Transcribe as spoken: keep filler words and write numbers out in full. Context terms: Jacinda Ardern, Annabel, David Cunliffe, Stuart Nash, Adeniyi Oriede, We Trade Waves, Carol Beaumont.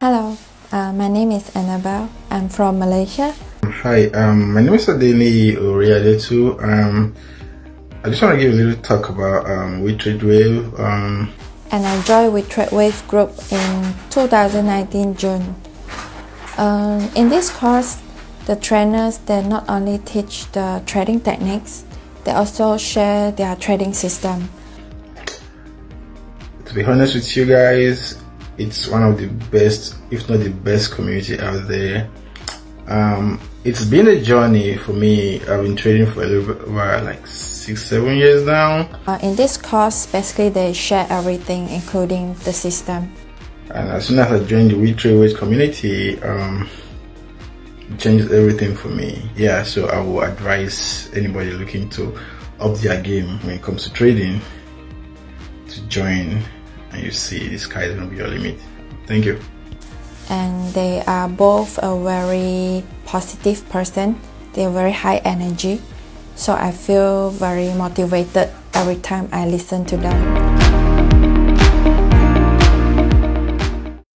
Hello, uh, my name is Annabel. I'm from Malaysia. Hi, um, my name is Adeniyi Oriede too. Um, I just want to give a little talk about um, WeTradeWaves. Um, and I joined WeTradeWaves group in two thousand nineteen June. Um, in this course, the trainers, they not only teach the trading techniques, they also share their trading system. To be honest with you guys, it's one of the best, if not the best community out there. Um, it's been a journey for me. I've been trading for a little bit, well, like six, seven years now. Uh, in this course, basically they share everything, including the system. And as soon as I joined the WeTradeWaves community, um, it changed everything for me. Yeah, so I will advise anybody looking to up their game when it comes to trading to join. And you see, this guy is going to be your limit. Thank you. And they are both a very positive person. They are very high energy. So I feel very motivated every time I listen to them.